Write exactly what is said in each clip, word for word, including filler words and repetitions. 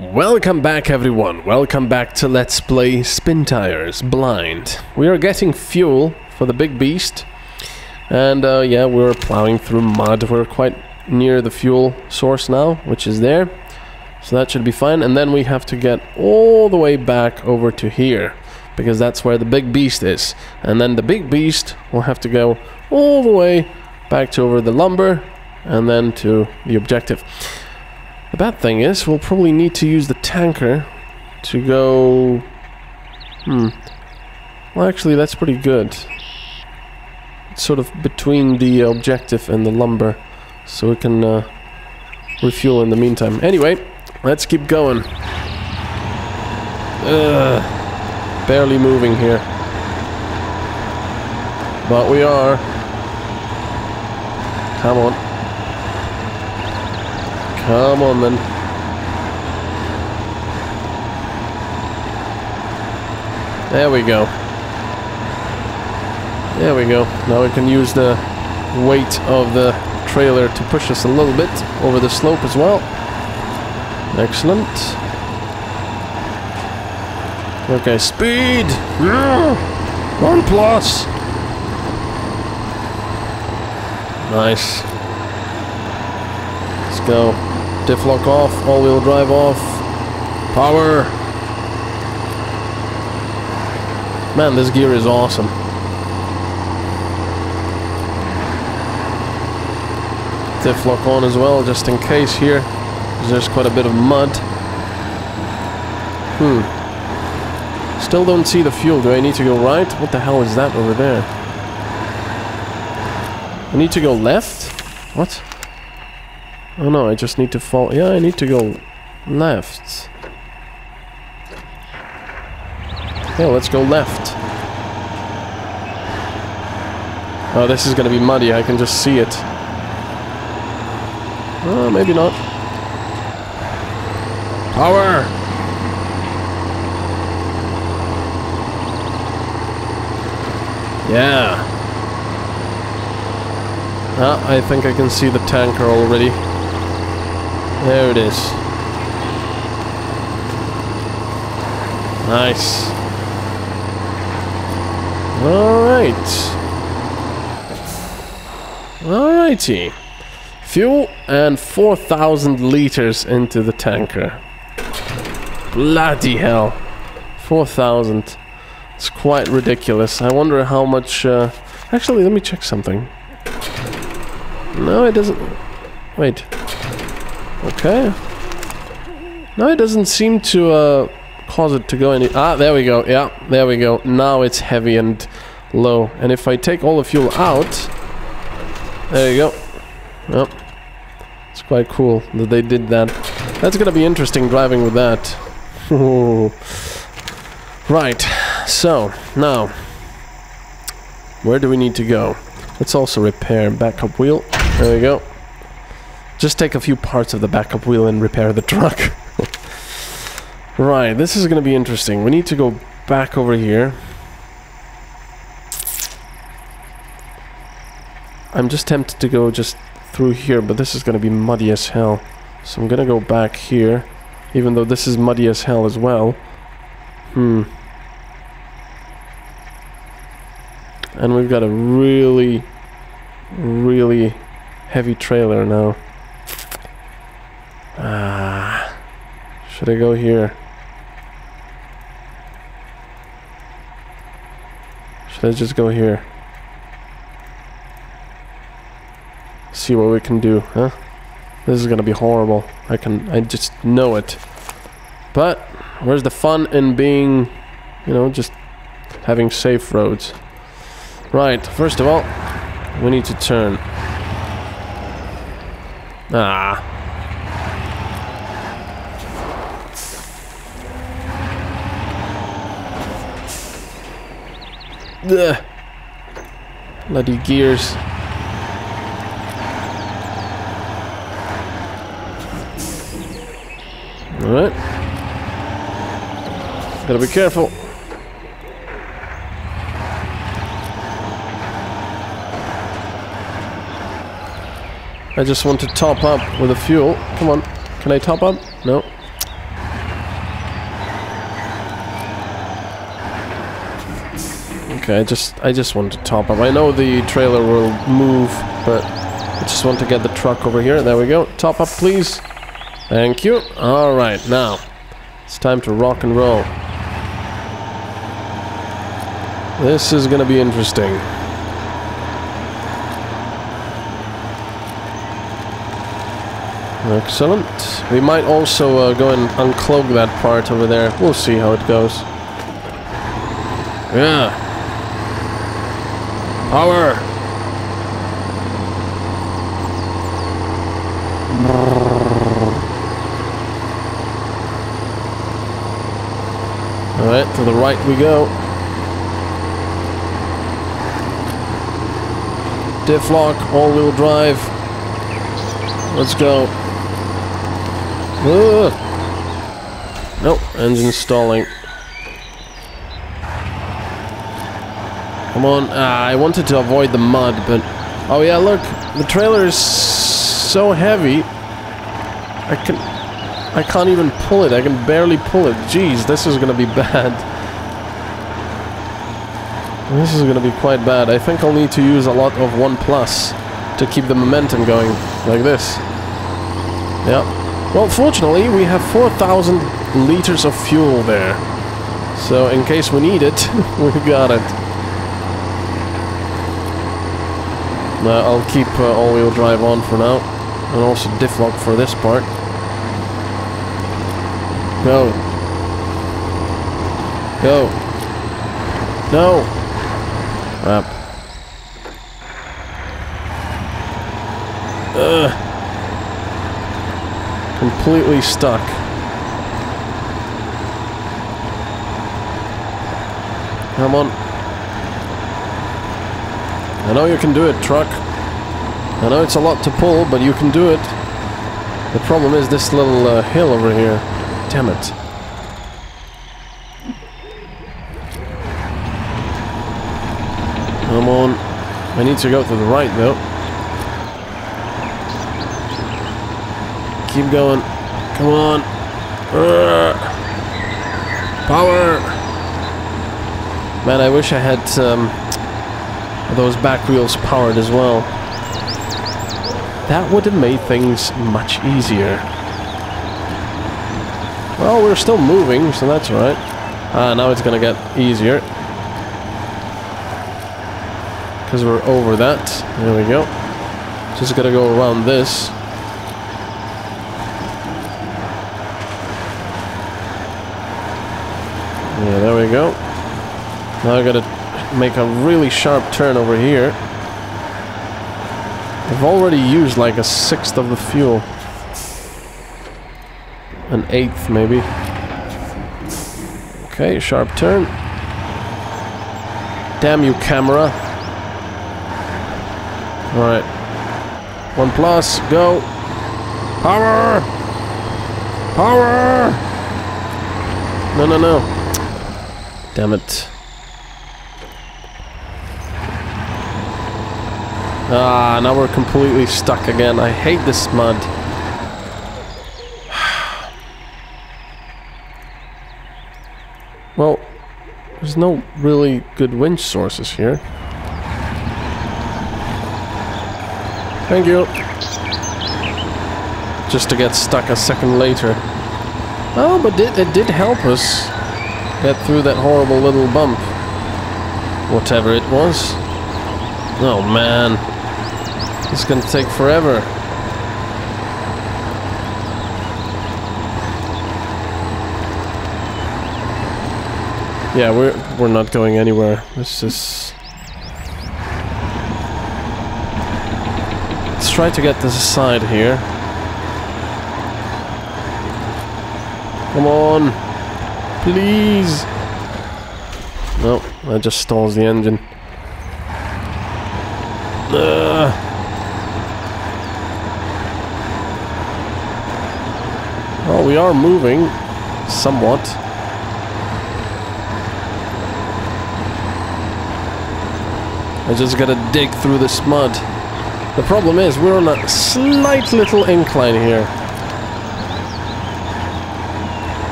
Welcome back everyone, welcome back to Let's Play Spintires Blind. We are getting fuel for the big beast. And uh, yeah, we're plowing through mud. We're quite near the fuel source now, which is there. So that should be fine. And then we have to get all the way back over to here, because that's where the big beast is. And then the big beast will have to go all the way back to over the lumber and then to the objective. The bad thing is, we'll probably need to use the tanker to go... Hmm. Well, actually, that's pretty good. It's sort of between the objective and the lumber, so we can uh, refuel in the meantime. Anyway, let's keep going. Ugh. Barely moving here. But we are. Come on. Come on, then. There we go. There we go. Now we can use the weight of the trailer to push us a little bit over the slope as well. Excellent. Okay, speed! Yeah. One plus! Nice. Let's go. Diff-lock off, all-wheel drive off, power. Man, this gear is awesome. Diff-lock on as well, just in case here, because there's quite a bit of mud. Hmm. Still don't see the fuel. Do I need to go right? What the hell is that over there? I need to go left? What? Oh no, I just need to fall. Yeah, I need to go left. Yeah, let's go left. Oh, this is gonna be muddy. I can just see it. Oh, maybe not. Power! Yeah. Ah, I think I can see the tanker already. There it is. Nice. Alright. Alrighty. Fuel and four thousand liters into the tanker. Bloody hell. four thousand. It's quite ridiculous. I wonder how much... Uh... Actually, let me check something. No, it doesn't... Wait. Okay. No, it doesn't seem to uh, cause it to go any... Ah, there we go. Yeah, there we go. Now it's heavy and low. And if I take all the fuel out... There you go. Yep. Oh, it's quite cool that they did that. That's gonna be interesting driving with that. Right. So, now... Where do we need to go? Let's also repair backup wheel. There we go. Just take a few parts of the backup wheel and repair the truck. Right, this is going to be interesting. We need to go back over here. I'm just tempted to go just through here, but this is going to be muddy as hell. So I'm going to go back here, even though this is muddy as hell as well. Hmm. And we've got a really, really heavy trailer now. Ah, should I go here? Should I just go here? See what we can do, huh? This is gonna be horrible. I can, I just know it. But where's the fun in being, you know, just having safe roads? Right, first of all, we need to turn. Ah. Ugh. Bloody gears. Alright. Gotta be careful. I just want to top up with the fuel. Come on. Can I top up? No. Okay, I just I just want to top up. I know the trailer will move, but I just want to get the truck over here. There we go. Top up, please. Thank you. All right, now it's time to rock and roll. This is gonna be interesting. Excellent. We might also uh, go and uncloak that part over there. We'll see how it goes. Yeah. Power. All right, to the right we go. Diff lock, all-wheel drive. Let's go. Ugh. Nope, engine stalling. Come on, ah, I wanted to avoid the mud, but... Oh yeah, look, the trailer is so heavy. I can... I can't even pull it, I can barely pull it. Jeez, this is gonna be bad. This is gonna be quite bad. I think I'll need to use a lot of one plus to keep the momentum going, like this. Yep. Well, fortunately, we have four thousand liters of fuel there. So, in case we need it, we got it. Uh, I'll keep uh, all-wheel drive on for now. And also diff lock for this part. Go. Go. No! Crap. Ugh. Completely stuck. Come on. I know you can do it, truck. I know it's a lot to pull, but you can do it. The problem is this little uh, hill over here. Damn it. Come on. I need to go to the right, though. Keep going. Come on. Urgh. Power. Man, I wish I had um, those back wheels powered as well. That would have made things much easier. Well, we're still moving, so that's all right. Ah, now it's gonna get easier. Because we're over that. There we go. Just gotta go around this. Yeah, there we go. Now I gotta make a really sharp turn over here. I've already used like a sixth of the fuel. An eighth, maybe. Okay, sharp turn. Damn you, camera. Alright. One plus, go. Power! Power! No, no, no. Damn it. Ah, now we're completely stuck again. I hate this mud. Well, there's no really good winch sources here. Thank you. Just to get stuck a second later. Oh, but it, it did help us get through that horrible little bump. Whatever it was. Oh man. It's gonna take forever. Yeah, we're we're not going anywhere. Let's just Let's try to get this aside here. Come on. Please! No, that just stalls the engine. Ugh. Well, we are moving somewhat. I just gotta dig through this mud. The problem is, we're on a slight little incline here.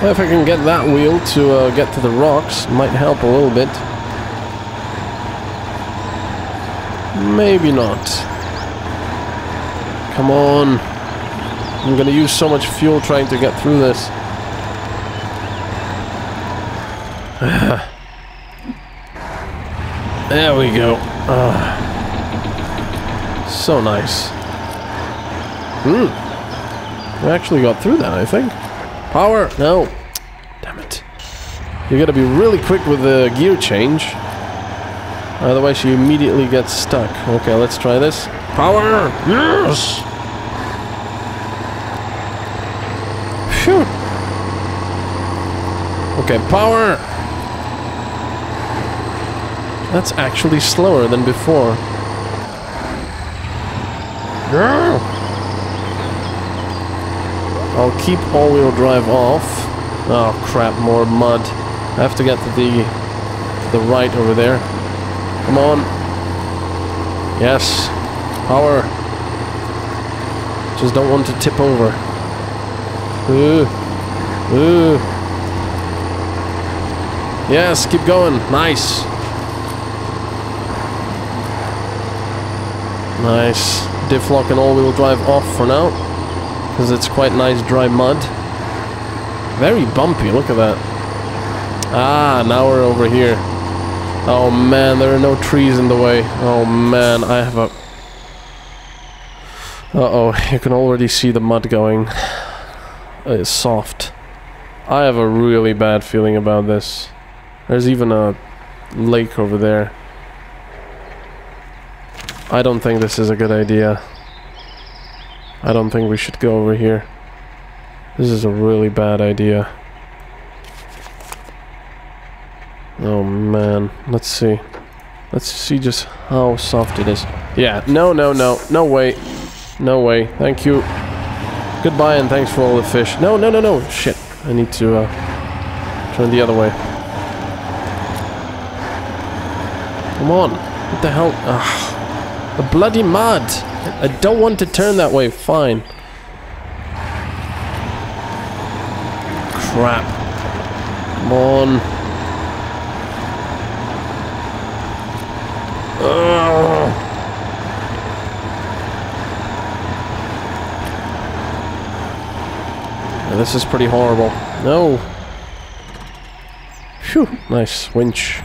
Well, if I can get that wheel to uh, get to the rocks, might help a little bit. Maybe not. Come on. I'm gonna use so much fuel trying to get through this. There we go. Uh, so nice. Hmm. I actually got through that, I think. Power! No. Damn it. You gotta be really quick with the gear change. Otherwise you immediately get stuck. Okay, let's try this. Power! Yes! Phew! Okay, power! That's actually slower than before. I'll keep all-wheel drive off. Oh crap, more mud. I have to get to the, to the right over there. Come on. Yes. Power. Just don't want to tip over. Ooh. Ooh. Yes, keep going. Nice. Nice. Diff lock and all-wheel drive off for now. Because it's quite nice dry mud. Very bumpy, look at that. Ah, now we're over here. Oh man, there are no trees in the way. Oh man, I have a... Uh-oh, you can already see the mud going. It's soft. I have a really bad feeling about this. There's even a lake over there. I don't think this is a good idea. I don't think we should go over here. This is a really bad idea. Oh man, let's see. Let's see just how soft it is. Yeah, no, no, no, no way. No way, thank you. Goodbye and thanks for all the fish. No, no, no, no, shit. I need to uh, turn the other way. Come on, what the hell? Ugh. The bloody mud. I don't want to turn that way, fine. Crap. Come on. Yeah, this is pretty horrible. No. Phew, nice winch.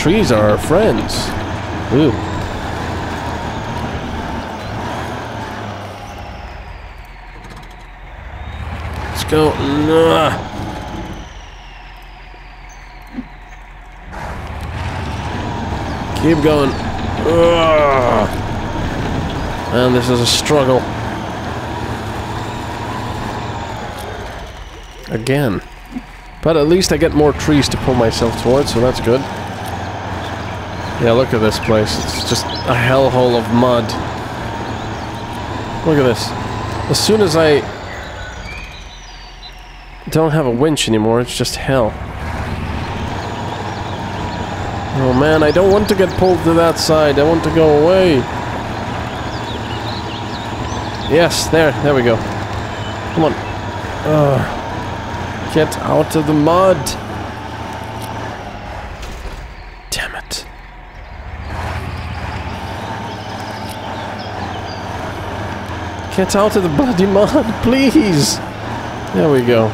Trees are our friends. Ooh. Let's go. Nah. Keep going. Ugh. And this is a struggle. Again. But at least I get more trees to pull myself towards, so that's good. Yeah, look at this place. It's just a hellhole of mud. Look at this. As soon as I don't have a winch anymore, it's just hell. Oh man, I don't want to get pulled to that side. I want to go away. Yes, there. There we go. Come on. Ugh. Get out of the mud. Damn it. Get out of the bloody mud, please. There we go.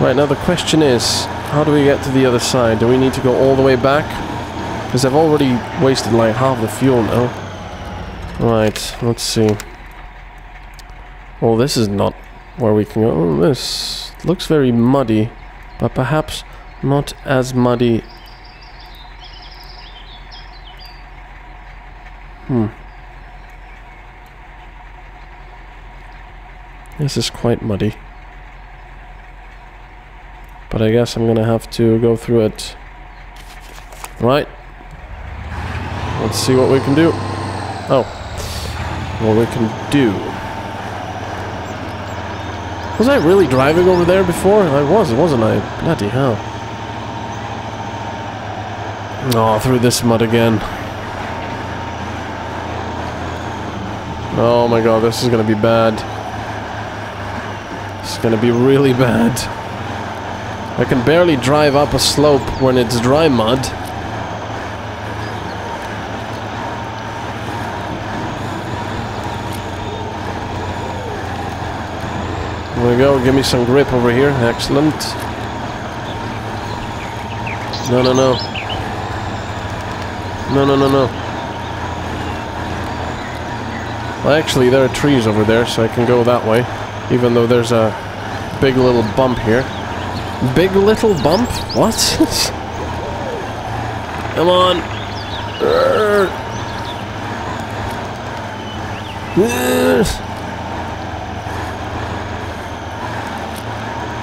Right, now the question is, how do we get to the other side? Do we need to go all the way back? Because I've already wasted like half the fuel now. Right, let's see. Well, this is not where we can go. Oh, this looks very muddy, but perhaps not as muddy. Hmm. This is quite muddy. But I guess I'm gonna have to go through it. Right. Let's see what we can do. Oh. What we can do. Was I really driving over there before? I was, wasn't I? Bloody hell. Oh, through this mud again. Oh my god, this is gonna be bad. This is gonna be really bad. I can barely drive up a slope when it's dry mud. There we go, give me some grip over here, excellent. No, no, no. No, no, no, no. Well, actually, there are trees over there, so I can go that way. Even though there's a big little bump here. Big little bump? What? Come on.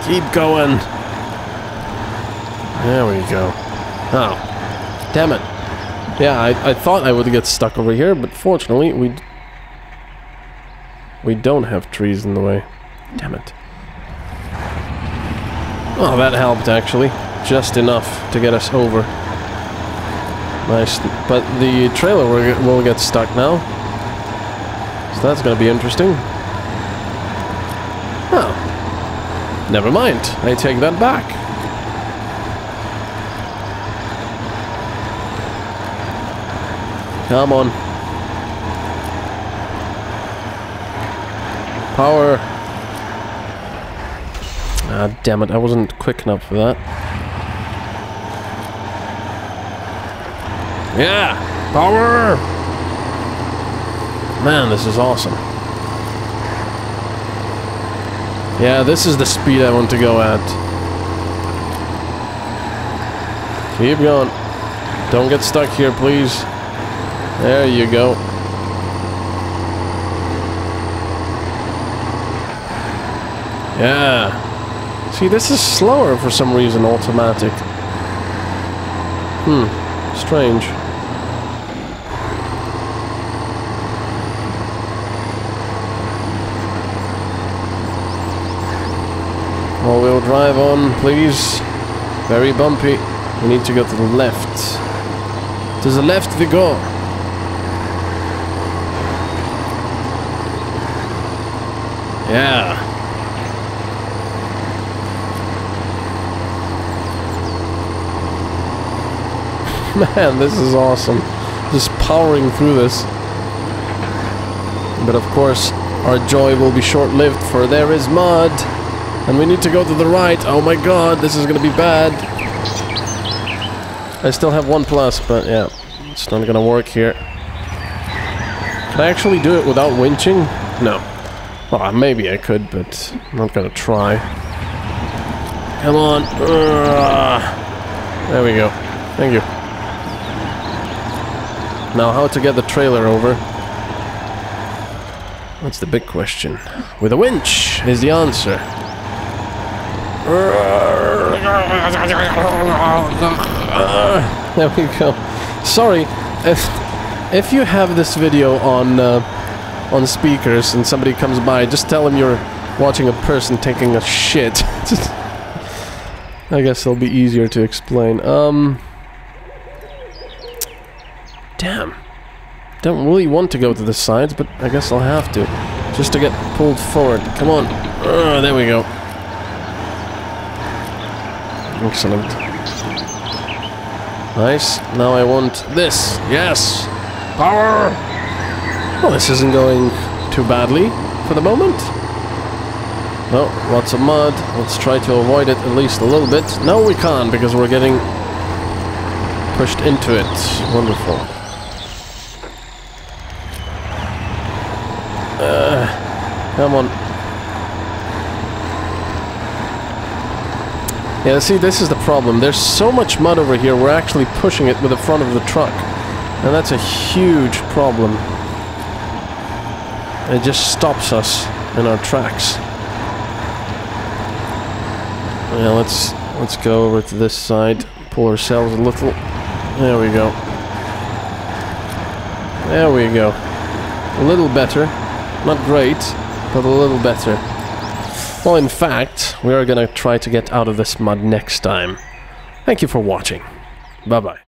Keep going. There we go. Oh. Damn it. Yeah, I, I thought I would get stuck over here, but fortunately we... We don't have trees in the way. Damn it. Oh, that helped, actually. Just enough to get us over. Nice. But the trailer will get stuck now. So that's gonna be interesting. Oh. Never mind. I take that back. Come on. Power. Ah, damn it, I wasn't quick enough for that. Yeah! Power! Man, this is awesome. Yeah, this is the speed I want to go at. Keep going. Don't get stuck here, please. There you go. Yeah. See, this is slower for some reason, automatic. Hmm, strange. All-wheel drive on, please. Very bumpy. We need to go to the left. To the left we go. Yeah. Man, this is awesome. Just powering through this. But of course, our joy will be short-lived, for there is mud. And we need to go to the right. Oh my god, this is gonna be bad. I still have one plus, but yeah. It's not gonna work here. Can I actually do it without winching? No. Well, maybe I could, but I'm not gonna try. Come on. There we go. Thank you. Now, how to get the trailer over? That's the big question. With a winch is the answer. There we go. Sorry, if if you have this video on uh, on speakers and somebody comes by, just tell them you're watching a person taking a shit. I guess it'll be easier to explain. Um. Damn. Don't really want to go to the sides, but I guess I'll have to. Just to get pulled forward. Come on. Uh, there we go. Excellent. Nice. Now I want this. Yes! Power! Well, this isn't going too badly for the moment. No, lots of mud. Let's try to avoid it at least a little bit. No, we can't because we're getting pushed into it. Wonderful. Uh, come on. Yeah, see, this is the problem. There's so much mud over here, we're actually pushing it with the front of the truck. And that's a huge problem. It just stops us in our tracks. Yeah, let's, let's go over to this side. Pull ourselves a little. There we go. There we go. A little better. Not great, but a little better. Well, in fact, we are gonna try to get out of this mud next time. Thank you for watching. Bye-bye.